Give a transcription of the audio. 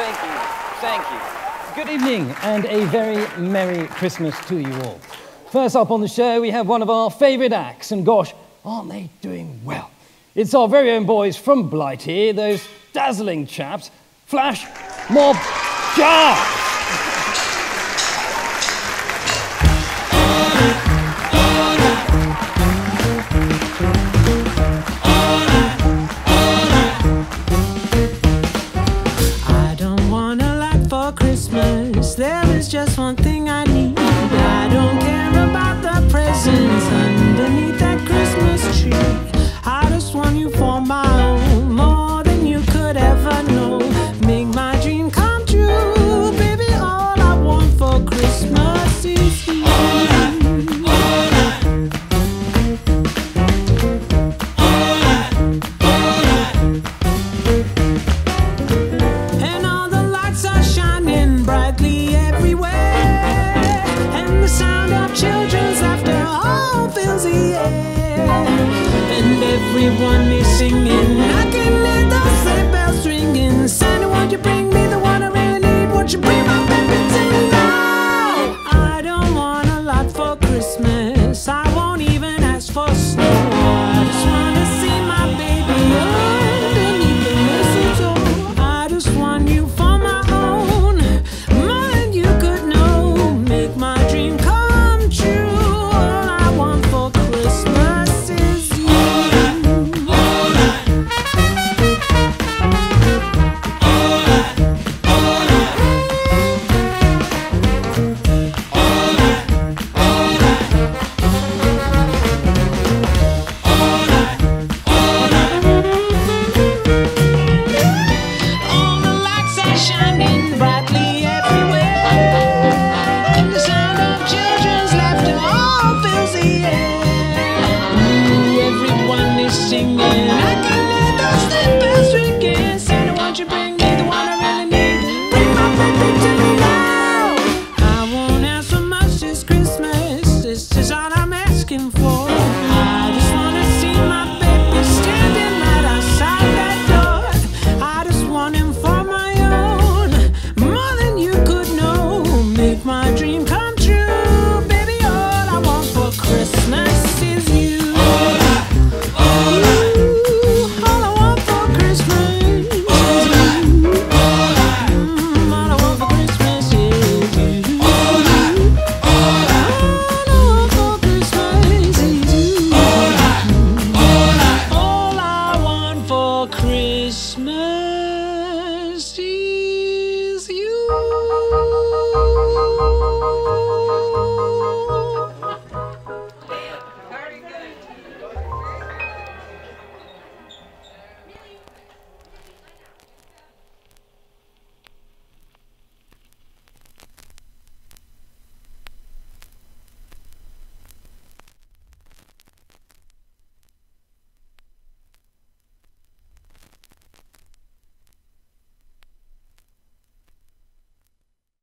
Thank you. Thank you. Good evening and a very Merry Christmas to you all. First up on the show, we have one of our favourite acts, and gosh, aren't they doing well? It's our very own boys from Blighty, those dazzling chaps, Flash Mob Jazz. Just one thing I need. I don't care about the presents underneath that Christmas tree. I just want you for my own, more than you could ever know. Make my dream come true, baby. All I want for Christmas is you. And all the lights are shining brightly everywhere, and the sound of children's laughter all fills the air, and everyone is singing. I can hear those sleigh bells ringing. Santa, won't you bring me the one I really need? Won't you bring my baby tonight? I don't want a lot for Christmas. I won't even ask for snow. I just want to see my baby underneath the mistletoe. I just want you for my own, singing. I can hear those sleigh bells ringing. Santa, won't you bring me the one I really need? Bring my baby to me now. I won't ask for much this Christmas. This is all I'm asking for. I just want to see my baby standing right outside that door. I just want him for my own, more than you could know. Make my dream come true, baby. All I want for Christmas is you. Christmas.